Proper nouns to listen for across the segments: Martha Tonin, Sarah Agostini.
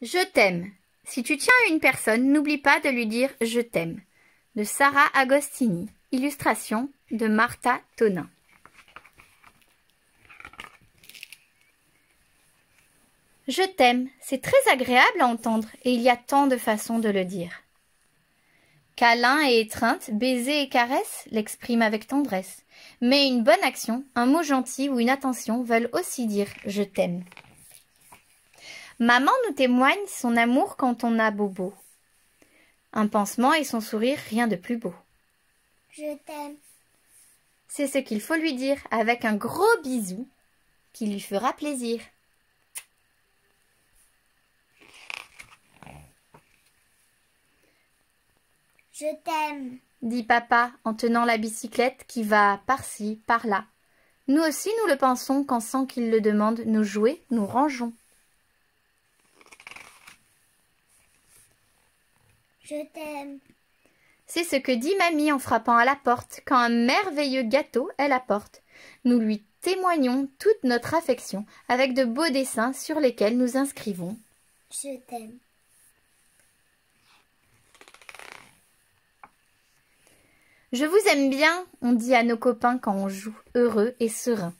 Je t'aime. Si tu tiens à une personne, n'oublie pas de lui dire « Je t'aime » de Sarah Agostini. Illustration de Martha Tonin. Je t'aime, c'est très agréable à entendre et il y a tant de façons de le dire. Câlin et étreinte, baiser et caresse l'expriment avec tendresse. Mais une bonne action, un mot gentil ou une attention veulent aussi dire « Je t'aime ». Maman nous témoigne son amour quand on a bobo. Un pansement et son sourire, rien de plus beau. Je t'aime. C'est ce qu'il faut lui dire avec un gros bisou qui lui fera plaisir. Je t'aime, dit papa en tenant la bicyclette qui va par-ci, par-là. Nous aussi nous le pensons quand sans qu'il le demande, nos jouets nous rangeons. Je t'aime. C'est ce que dit mamie en frappant à la porte, quand un merveilleux gâteau elle apporte. Nous lui témoignons toute notre affection, avec de beaux dessins sur lesquels nous inscrivons. Je t'aime. Je vous aime bien, on dit à nos copains quand on joue, heureux et serein.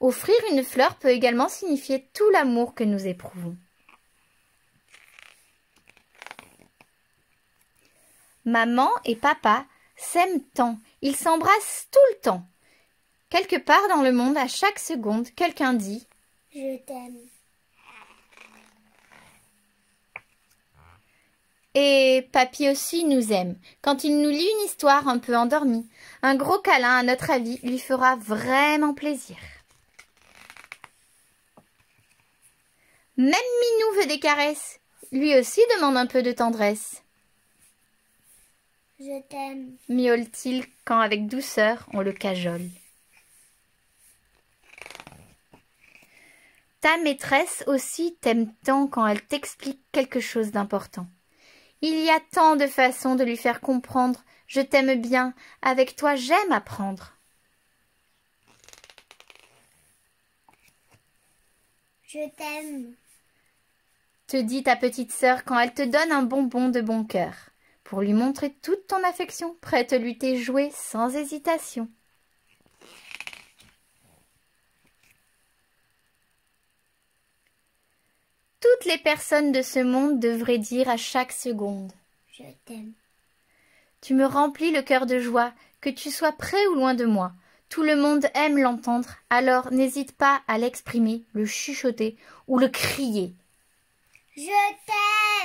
Offrir une fleur peut également signifier tout l'amour que nous éprouvons. Maman et papa s'aiment tant, ils s'embrassent tout le temps. Quelque part dans le monde, à chaque seconde, quelqu'un dit « Je t'aime ». Et papy aussi nous aime, quand il nous lit une histoire un peu endormie. Un gros câlin, à notre avis, lui fera vraiment plaisir. Même Minou veut des caresses, lui aussi demande un peu de tendresse. « Je t'aime », miaule-t-il quand, avec douceur, on le cajole. Ta maîtresse aussi t'aime tant quand elle t'explique quelque chose d'important. Il y a tant de façons de lui faire comprendre « Je t'aime bien, avec toi j'aime apprendre ». « Je t'aime », te dit ta petite sœur quand elle te donne un bonbon de bon cœur. Pour lui montrer toute ton affection, prête à lui tes jouets sans hésitation. Toutes les personnes de ce monde devraient dire à chaque seconde « Je t'aime ». Tu me remplis le cœur de joie, que tu sois près ou loin de moi. Tout le monde aime l'entendre, alors n'hésite pas à l'exprimer, le chuchoter ou le crier. « Je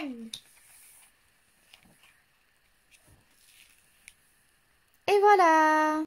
t'aime ». Et voilà!